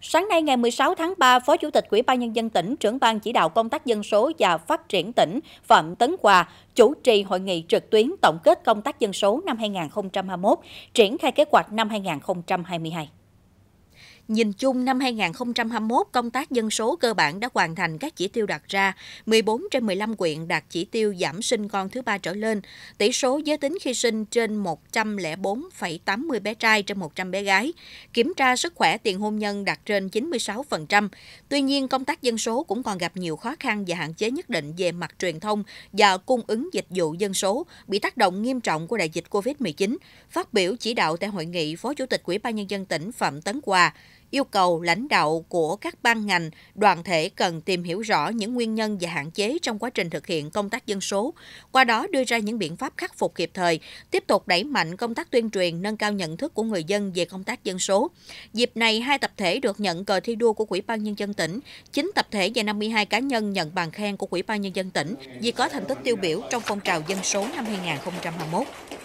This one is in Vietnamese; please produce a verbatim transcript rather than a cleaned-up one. Sáng nay ngày mười sáu tháng ba, Phó Chủ tịch Ủy ban Nhân dân tỉnh, trưởng ban chỉ đạo công tác dân số và phát triển tỉnh Phạm Tấn Hòa chủ trì hội nghị trực tuyến tổng kết công tác dân số năm hai nghìn không trăm hai mươi mốt, triển khai kế hoạch năm hai nghìn không trăm hai mươi hai. Nhìn chung, năm hai nghìn không trăm hai mươi mốt, công tác dân số cơ bản đã hoàn thành các chỉ tiêu đặt ra. mười bốn trên mười lăm huyện đạt chỉ tiêu giảm sinh con thứ ba trở lên. Tỷ số giới tính khi sinh trên một trăm lẻ bốn phẩy tám mươi bé trai trên một trăm bé gái. Kiểm tra sức khỏe tiền hôn nhân đạt trên chín mươi sáu phần trăm. Tuy nhiên, công tác dân số cũng còn gặp nhiều khó khăn và hạn chế nhất định về mặt truyền thông và cung ứng dịch vụ dân số bị tác động nghiêm trọng của đại dịch Covid mười chín. Phát biểu chỉ đạo tại hội nghị, Phó Chủ tịch Ủy ban Nhân dân tỉnh Phạm Tấn Hòa yêu cầu lãnh đạo của các ban ngành, đoàn thể cần tìm hiểu rõ những nguyên nhân và hạn chế trong quá trình thực hiện công tác dân số, qua đó đưa ra những biện pháp khắc phục kịp thời, tiếp tục đẩy mạnh công tác tuyên truyền, nâng cao nhận thức của người dân về công tác dân số. Dịp này, hai tập thể được nhận cờ thi đua của Ủy ban Nhân dân tỉnh, chín tập thể và năm mươi hai cá nhân nhận bằng khen của Ủy ban Nhân dân tỉnh vì có thành tích tiêu biểu trong phong trào dân số năm hai nghìn không trăm hai mươi mốt.